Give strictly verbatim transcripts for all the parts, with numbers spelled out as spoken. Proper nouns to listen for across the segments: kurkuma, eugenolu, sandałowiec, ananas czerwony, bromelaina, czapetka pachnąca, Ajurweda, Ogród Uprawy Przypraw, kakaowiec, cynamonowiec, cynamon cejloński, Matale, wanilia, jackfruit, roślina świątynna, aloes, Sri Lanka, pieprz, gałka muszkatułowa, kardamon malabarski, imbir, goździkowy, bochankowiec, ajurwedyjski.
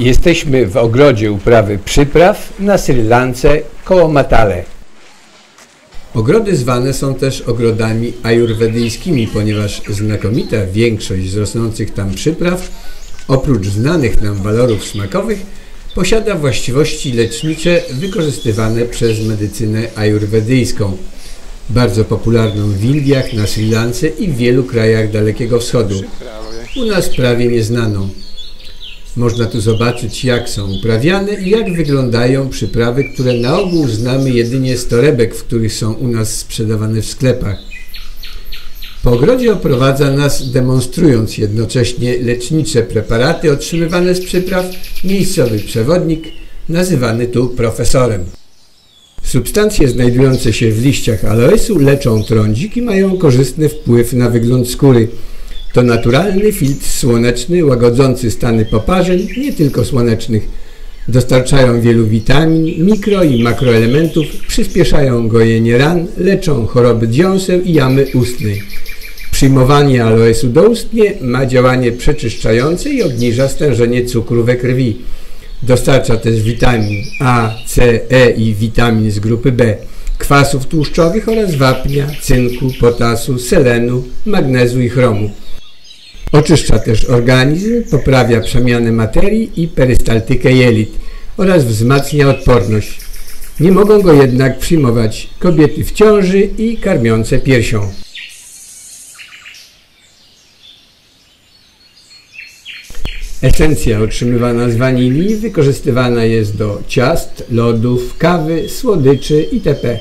Jesteśmy w Ogrodzie Uprawy Przypraw na Sri Lance koło Matale. Ogrody zwane są też ogrodami ajurwedyjskimi, ponieważ znakomita większość z rosnących tam przypraw, oprócz znanych nam walorów smakowych, posiada właściwości lecznicze wykorzystywane przez medycynę ajurwedyjską, bardzo popularną w Indiach, na Sri Lance i w wielu krajach Dalekiego Wschodu, u nas prawie nieznaną. Można tu zobaczyć, jak są uprawiane i jak wyglądają przyprawy, które na ogół znamy jedynie z torebek, w których są u nas sprzedawane w sklepach. Po ogrodzie oprowadza nas, demonstrując jednocześnie lecznicze preparaty otrzymywane z przypraw, miejscowy przewodnik, nazywany tu profesorem. Substancje znajdujące się w liściach aloesu leczą trądzik i mają korzystny wpływ na wygląd skóry. To naturalny filtr słoneczny, łagodzący stany poparzeń, nie tylko słonecznych. Dostarczają wielu witamin, mikro i makroelementów, przyspieszają gojenie ran, leczą choroby dziąseł i jamy ustnej. Przyjmowanie aloesu doustnie ma działanie przeczyszczające i obniża stężenie cukru we krwi. Dostarcza też witamin A, C, E i witamin z grupy B, kwasów tłuszczowych oraz wapnia, cynku, potasu, selenu, magnezu i chromu. Oczyszcza też organizm, poprawia przemianę materii i perystaltykę jelit oraz wzmacnia odporność. Nie mogą go jednak przyjmować kobiety w ciąży i karmiące piersią. Esencja otrzymywana z wanilii wykorzystywana jest do ciast, lodów, kawy, słodyczy itp.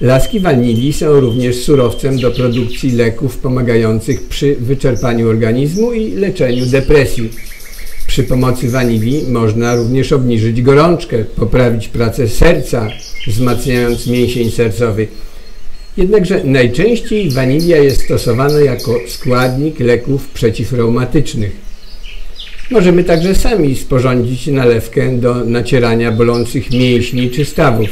Laski wanilii są również surowcem do produkcji leków pomagających przy wyczerpaniu organizmu i leczeniu depresji. Przy pomocy wanilii można również obniżyć gorączkę, poprawić pracę serca, wzmacniając mięsień sercowy. Jednakże najczęściej wanilia jest stosowana jako składnik leków przeciwreumatycznych. Możemy także sami sporządzić nalewkę do nacierania bolących mięśni czy stawów.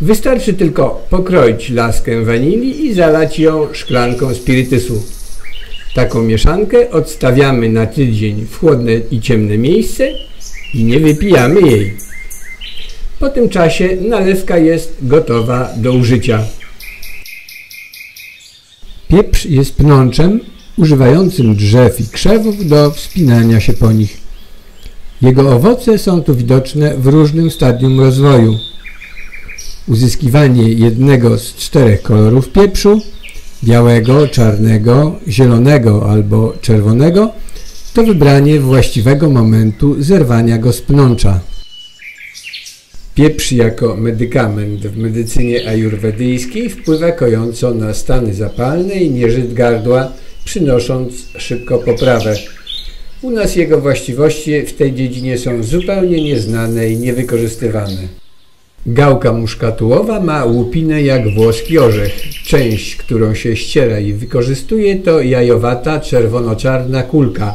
Wystarczy tylko pokroić laskę wanilii i zalać ją szklanką spirytusu. Taką mieszankę odstawiamy na tydzień w chłodne i ciemne miejsce i nie wypijamy jej. Po tym czasie nalewka jest gotowa do użycia. Pieprz jest pnączem używającym drzew i krzewów do wspinania się po nich. Jego owoce są tu widoczne w różnym stadium rozwoju. Uzyskiwanie jednego z czterech kolorów pieprzu, białego, czarnego, zielonego albo czerwonego, to wybranie właściwego momentu zerwania go z pnącza. Pieprz jako medykament w medycynie ajurwedyjskiej wpływa kojąco na stany zapalne i nieżyt gardła, przynosząc szybko poprawę. U nas jego właściwości w tej dziedzinie są zupełnie nieznane i niewykorzystywane. Gałka muszkatułowa ma łupinę jak włoski orzech. Część, którą się ściera i wykorzystuje, to jajowata, czerwono-czarna kulka.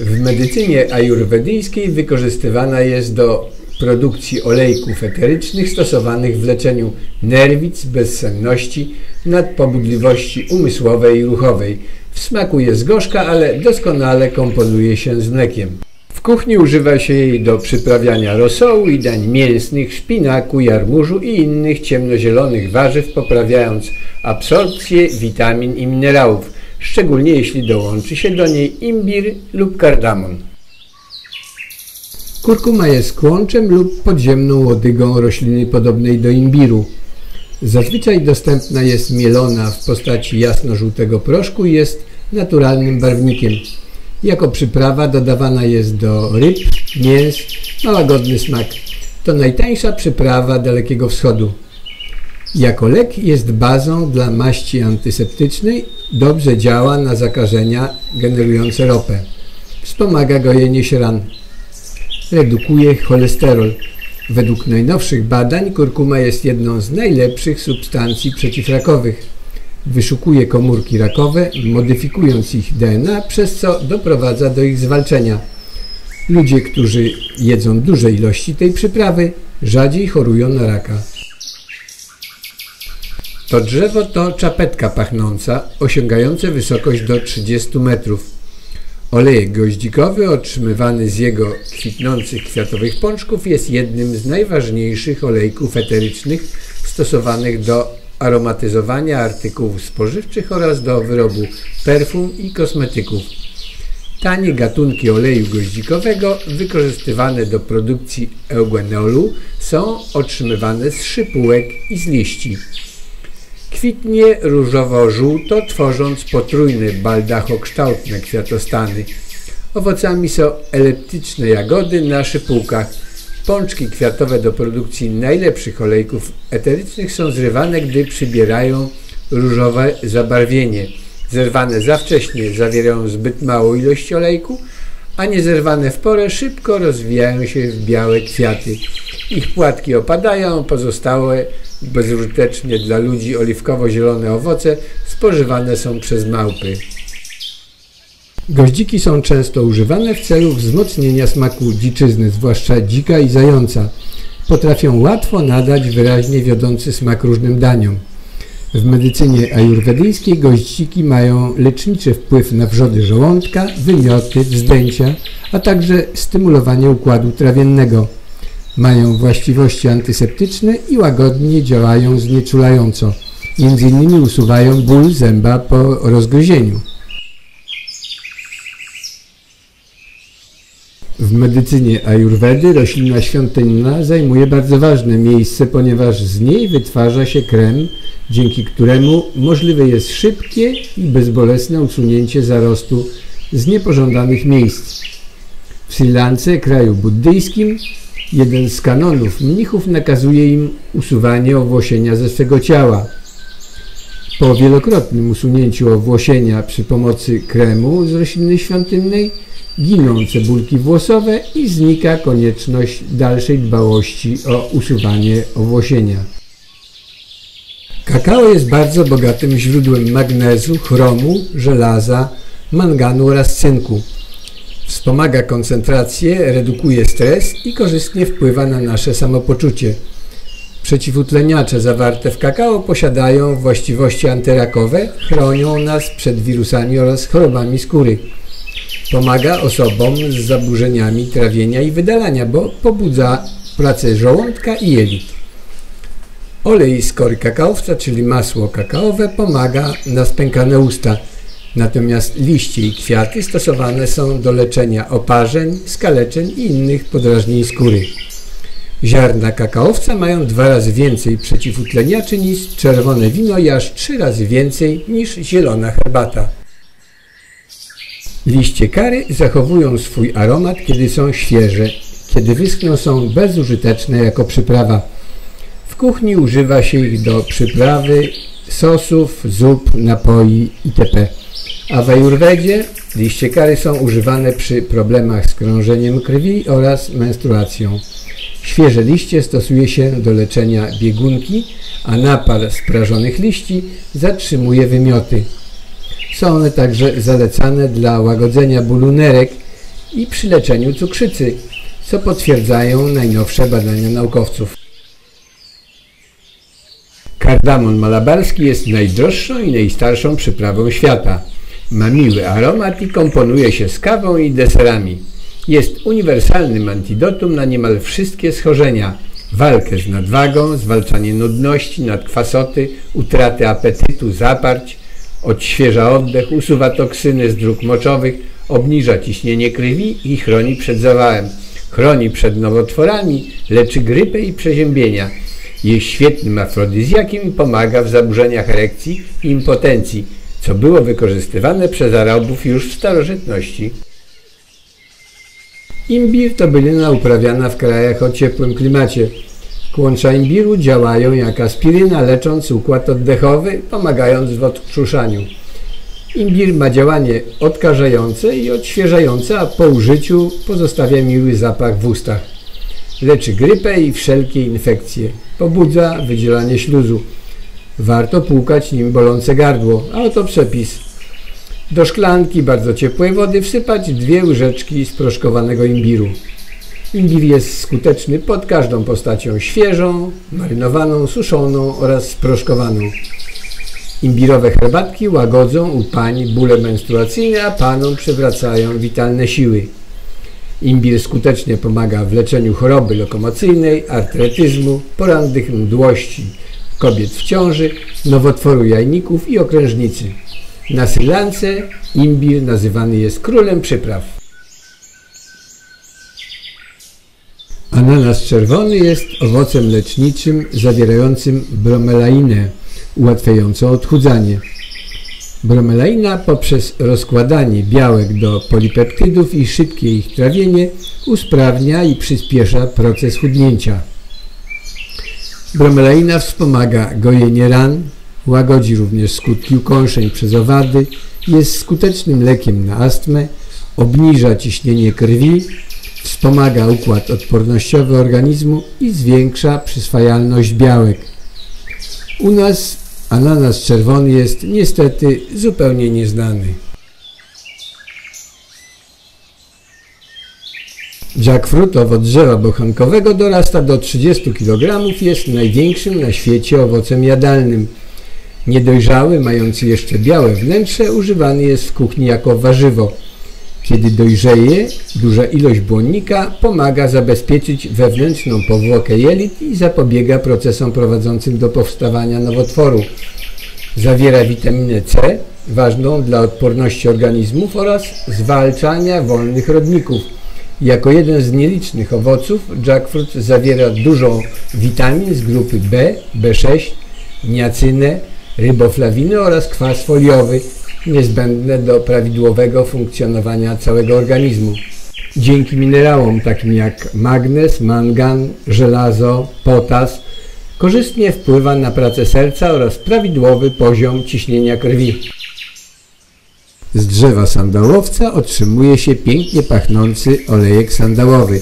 W medycynie ajurwedyjskiej wykorzystywana jest do produkcji olejków eterycznych stosowanych w leczeniu nerwic, bezsenności, nadpobudliwości umysłowej i ruchowej. W smaku jest gorzka, ale doskonale komponuje się z mlekiem. W kuchni używa się jej do przyprawiania rosołu i dań mięsnych, szpinaku, jarmużu i innych ciemnozielonych warzyw, poprawiając absorpcję witamin i minerałów, szczególnie jeśli dołączy się do niej imbir lub kardamon. Kurkuma jest kłączem lub podziemną łodygą rośliny podobnej do imbiru. Zazwyczaj dostępna jest mielona w postaci jasno-żółtego proszku i jest naturalnym barwnikiem. Jako przyprawa dodawana jest do ryb, mięs, ma łagodny smak. To najtańsza przyprawa Dalekiego Wschodu. Jako lek jest bazą dla maści antyseptycznej, dobrze działa na zakażenia generujące ropę. Wspomaga gojenie się ran. Redukuje cholesterol. Według najnowszych badań kurkuma jest jedną z najlepszych substancji przeciwrakowych. Wyszukuje komórki rakowe, modyfikując ich D N A, przez co doprowadza do ich zwalczenia. Ludzie, którzy jedzą duże ilości tej przyprawy, rzadziej chorują na raka. To drzewo to czapetka pachnąca, osiągające wysokość do trzydziestu metrów. Olejek goździkowy otrzymywany z jego kwitnących kwiatowych pączków jest jednym z najważniejszych olejków eterycznych stosowanych do aromatyzowania artykułów spożywczych oraz do wyrobu perfum i kosmetyków. Tanie gatunki oleju goździkowego wykorzystywane do produkcji eugenolu są otrzymywane z szypułek i z liści. Kwitnie różowo-żółto, tworząc potrójne baldachokształtne kwiatostany. Owocami są eliptyczne jagody na szypułkach. Pączki kwiatowe do produkcji najlepszych olejków eterycznych są zrywane, gdy przybierają różowe zabarwienie. Zerwane za wcześnie zawierają zbyt małą ilość olejku, a niezerwane w porę szybko rozwijają się w białe kwiaty. Ich płatki opadają, pozostałe bezużytecznie dla ludzi oliwkowo-zielone owoce spożywane są przez małpy. Goździki są często używane w celu wzmocnienia smaku dziczyzny, zwłaszcza dzika i zająca. Potrafią łatwo nadać wyraźnie wiodący smak różnym daniom. W medycynie ajurwedyjskiej goździki mają leczniczy wpływ na wrzody żołądka, wymioty, wzdęcia, a także stymulowanie układu trawiennego. Mają właściwości antyseptyczne i łagodnie działają znieczulająco. Między innymi usuwają ból zęba po rozgryzieniu. W medycynie ajurwedy roślina świątynna zajmuje bardzo ważne miejsce, ponieważ z niej wytwarza się krem, dzięki któremu możliwe jest szybkie i bezbolesne usunięcie zarostu z niepożądanych miejsc. W Sri Lance, kraju buddyjskim, jeden z kanonów mnichów nakazuje im usuwanie owłosienia ze swego ciała. Po wielokrotnym usunięciu owłosienia przy pomocy kremu z rośliny świątynnej giną cebulki włosowe i znika konieczność dalszej dbałości o usuwanie owłosienia. Kakao jest bardzo bogatym źródłem magnezu, chromu, żelaza, manganu oraz cynku. Wspomaga koncentrację, redukuje stres i korzystnie wpływa na nasze samopoczucie. Przeciwutleniacze zawarte w kakao posiadają właściwości antyrakowe, chronią nas przed wirusami oraz chorobami skóry. Pomaga osobom z zaburzeniami trawienia i wydalania, bo pobudza pracę żołądka i jelit. Olej z kory kakaowca, czyli masło kakaowe, pomaga na spękane usta. Natomiast liście i kwiaty stosowane są do leczenia oparzeń, skaleczeń i innych podrażnień skóry. Ziarna kakaowca mają dwa razy więcej przeciwutleniaczy niż czerwone wino i aż trzy razy więcej niż zielona herbata. Liście kary zachowują swój aromat, kiedy są świeże. Kiedy wyschną, są bezużyteczne jako przyprawa. W kuchni używa się ich do przyprawy, sosów, zup, napoi itp. A w ajurwedzie liście kary są używane przy problemach z krążeniem krwi oraz menstruacją. Świeże liście stosuje się do leczenia biegunki, a napar z prażonych liści zatrzymuje wymioty. Są one także zalecane dla łagodzenia bólu nerek i przy leczeniu cukrzycy, co potwierdzają najnowsze badania naukowców. Kardamon malabarski jest najdroższą i najstarszą przyprawą świata. Ma miły aromat i komponuje się z kawą i deserami. Jest uniwersalnym antidotum na niemal wszystkie schorzenia. Walkę z nadwagą, zwalczanie nudności, nadkwasoty, utratę apetytu, zaparć, odświeża oddech, usuwa toksyny z dróg moczowych, obniża ciśnienie krwi i chroni przed zawałem. Chroni przed nowotworami, leczy grypę i przeziębienia. Jest świetnym afrodyzjakiem i pomaga w zaburzeniach erekcji i impotencji, co było wykorzystywane przez Arabów już w starożytności. Imbir to bylina uprawiana w krajach o ciepłym klimacie. Kłącza imbiru działają jak aspiryna, lecząc układ oddechowy, pomagając w odkrztuszaniu. Imbir ma działanie odkażające i odświeżające, a po użyciu pozostawia miły zapach w ustach. Leczy grypę i wszelkie infekcje. Pobudza wydzielanie śluzu. Warto płukać nim bolące gardło, a oto przepis. Do szklanki bardzo ciepłej wody wsypać dwie łyżeczki sproszkowanego imbiru. Imbir jest skuteczny pod każdą postacią: świeżą, marynowaną, suszoną oraz sproszkowaną. Imbirowe herbatki łagodzą u pań bóle menstruacyjne, a panom przywracają witalne siły. Imbir skutecznie pomaga w leczeniu choroby lokomocyjnej, artretyzmu, porannych mdłości kobiet w ciąży, nowotworu jajników i okrężnicy. Na Sri Lance imbir nazywany jest królem przypraw. Ananas czerwony jest owocem leczniczym zawierającym bromelainę, ułatwiającą odchudzanie. Bromelaina poprzez rozkładanie białek do polipeptydów i szybkie ich trawienie usprawnia i przyspiesza proces chudnięcia. Bromelaina wspomaga gojenie ran, łagodzi również skutki ukąszeń przez owady, jest skutecznym lekiem na astmę, obniża ciśnienie krwi, wspomaga układ odpornościowy organizmu i zwiększa przyswajalność białek. U nas ananas czerwony jest niestety zupełnie nieznany. Jackfruit, owoc drzewa bochankowego, dorasta do trzydziestu kilogramów, jest największym na świecie owocem jadalnym. Niedojrzały, mający jeszcze białe wnętrze, używany jest w kuchni jako warzywo. Kiedy dojrzeje, duża ilość błonnika pomaga zabezpieczyć wewnętrzną powłokę jelit i zapobiega procesom prowadzącym do powstawania nowotworu. Zawiera witaminę C, ważną dla odporności organizmów oraz zwalczania wolnych rodników. Jako jeden z nielicznych owoców jackfruit zawiera dużo witamin z grupy B, B sześć, niacynę, riboflawinę oraz kwas foliowy, niezbędne do prawidłowego funkcjonowania całego organizmu. Dzięki minerałom takim jak magnez, mangan, żelazo, potas korzystnie wpływa na pracę serca oraz prawidłowy poziom ciśnienia krwi. Z drzewa sandałowca otrzymuje się pięknie pachnący olejek sandałowy.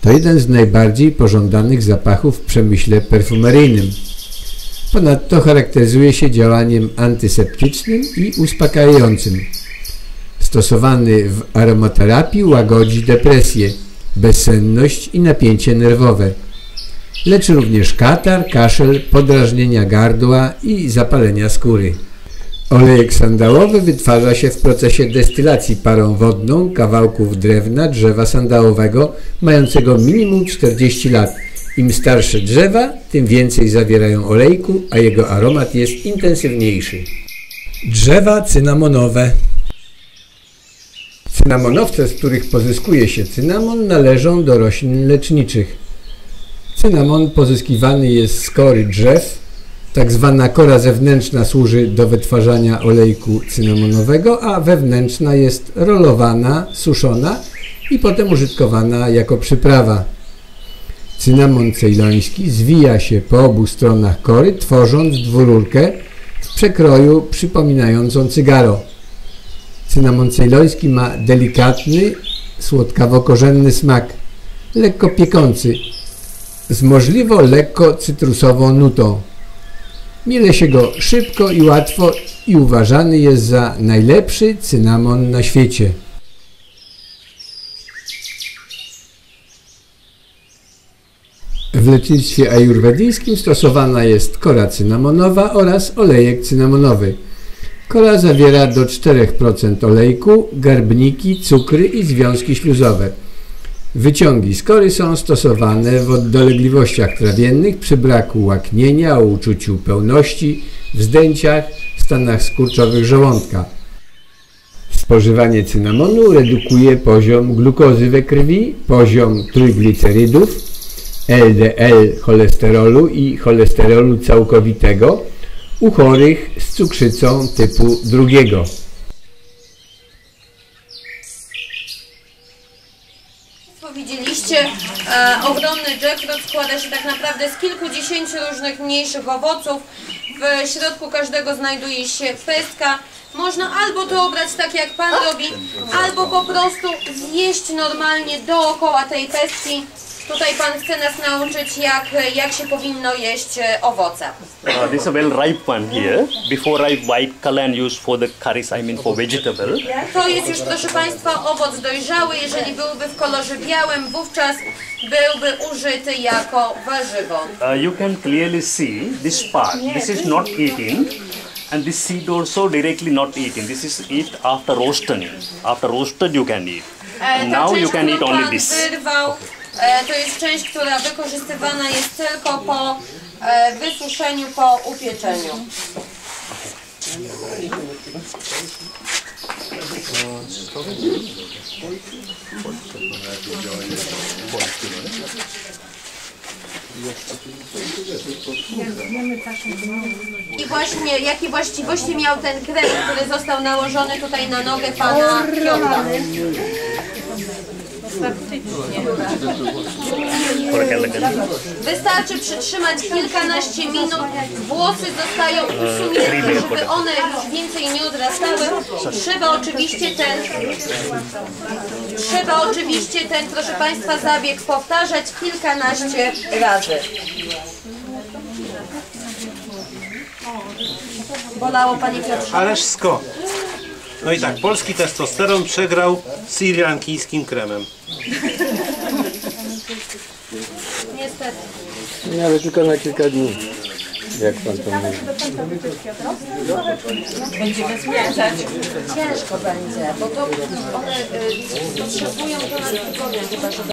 To jeden z najbardziej pożądanych zapachów w przemyśle perfumeryjnym. Ponadto charakteryzuje się działaniem antyseptycznym i uspokajającym. Stosowany w aromaterapii łagodzi depresję, bezsenność i napięcie nerwowe. Leczy również katar, kaszel, podrażnienia gardła i zapalenia skóry. Olejek sandałowy wytwarza się w procesie destylacji parą wodną kawałków drewna drzewa sandałowego mającego minimum czterdzieści lat. Im starsze drzewa, tym więcej zawierają olejku, a jego aromat jest intensywniejszy. Drzewa cynamonowe. Cynamonowce, z których pozyskuje się cynamon, należą do roślin leczniczych. Cynamon pozyskiwany jest z kory drzew. Tak zwana kora zewnętrzna służy do wytwarzania olejku cynamonowego, a wewnętrzna jest rolowana, suszona i potem użytkowana jako przyprawa. Cynamon cejloński zwija się po obu stronach kory, tworząc dwururkę w przekroju przypominającą cygaro. Cynamon cejloński ma delikatny, słodkawo-korzenny smak, lekko piekący, z możliwo lekko cytrusową nutą. Miele się go szybko i łatwo i uważany jest za najlepszy cynamon na świecie. W lecznictwie ajurwedyjskim stosowana jest kora cynamonowa oraz olejek cynamonowy. Kora zawiera do czterech procent olejku, garbniki, cukry i związki śluzowe. Wyciągi z kory są stosowane w odległościach trawiennych przy braku łaknienia, uczuciu pełności, wzdęciach, stanach skurczowych żołądka. Spożywanie cynamonu redukuje poziom glukozy we krwi, poziom trójglicerydów, L D L cholesterolu i cholesterolu całkowitego u chorych z cukrzycą typu drugiego. Widzieliście, e, ogromny jackfruit składa się tak naprawdę z kilkudziesięciu różnych mniejszych owoców. W środku każdego znajduje się pestka. Można albo to obrać tak jak pan robi, albo po prostu zjeść normalnie dookoła tej pestki. Tutaj pan chce nas nauczyć, jak, jak się powinno jeść owoce. Uh, this is a well ripe one here. Before ripe, white color and used for the curries, I mean for vegetable. To jest już, proszę państwa, owoc dojrzały. Jeżeli byłby w kolorze białym, wówczas byłby użyty jako warzywo. Uh, you can clearly see this part. This is not eaten. And this seed also directly not eaten. This is eat after roasted. After roasted you can eat. E, Now you can eat only this. Wyrwał, e, to jest część, która wykorzystywana jest tylko po e, wysuszeniu, po upieczeniu. I właśnie, jakie właściwości miał ten krem, który został nałożony tutaj na nogę pana Piotra? Wystarczy przytrzymać kilkanaście minut, włosy zostają usunięte, żeby one już więcej nie odrastały. Trzeba oczywiście ten, trzeba oczywiście ten, proszę Państwa, zabieg powtarzać kilkanaście razy. Bolało Pani Piotrze? Ależ sko. No i tak, polski testosteron przegrał z sri lankańskim kremem. Niestety. No, ale tylko na kilka dni. Jak pan to mówi? Będziemy zmierzać. Ciężko będzie, bo to one potrzebują ponad tygodnia chyba, żeby